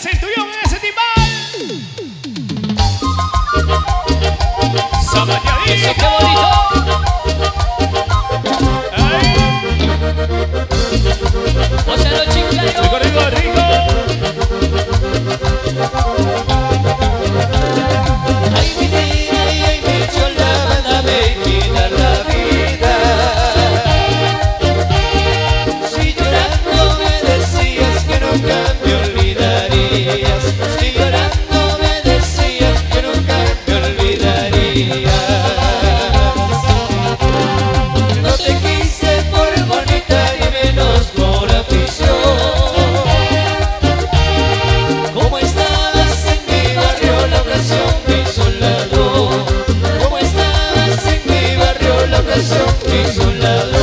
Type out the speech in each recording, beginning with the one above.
centurión en ese timbal. Sabañadito, qué bonito. Ay. Gózalo, chiclayo. Rico, rico, rico. Ay, mi niña, ay, mi cholada, dame vida, la vida. Si llorando me decías que nunca me olvidarías, si llorando me decías que nunca me olvidarías. No te quise por bonita y menos por afición. Como estabas en mi barrio, la oración me hizo un lado. Como estabas en mi barrio, la oración me hizo un lado.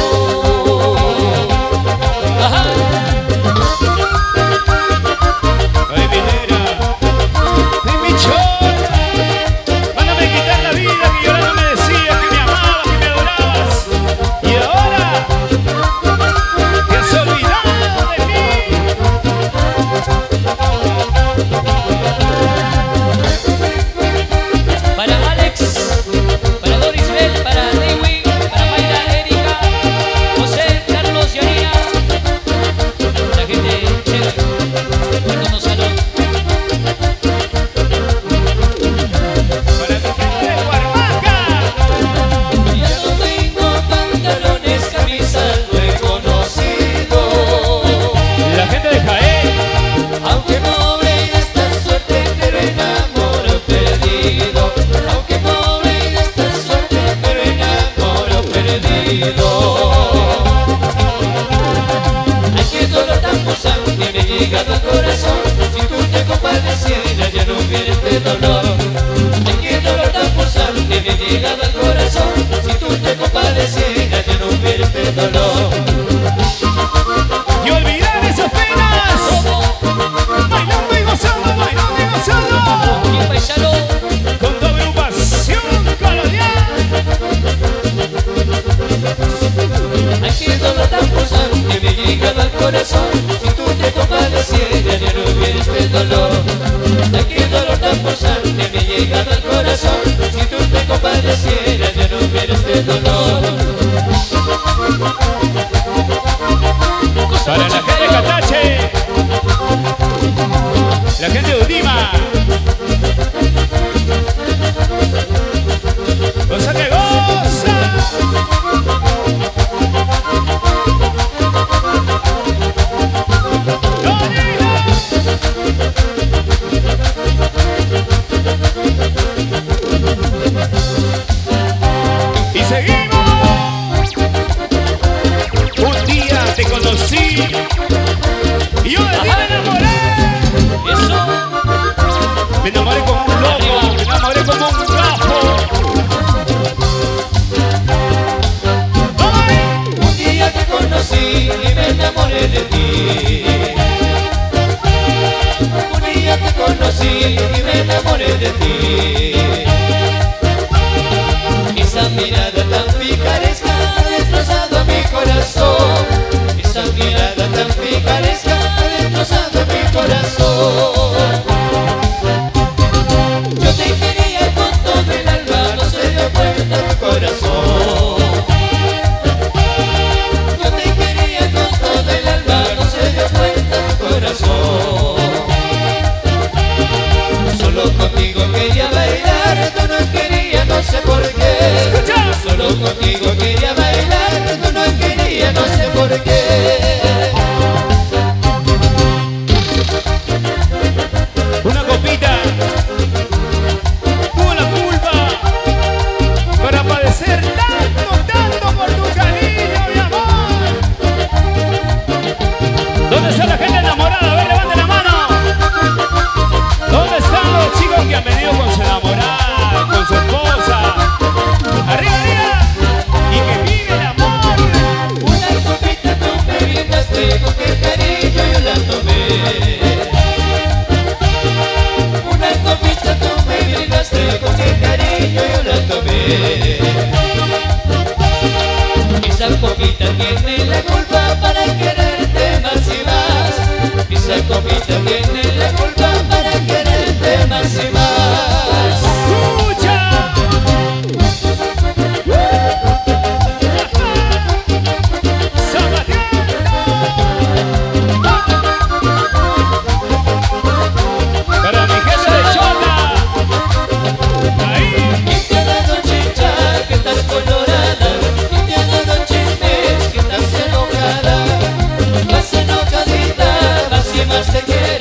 Esa copita tiene la culpa naște chei.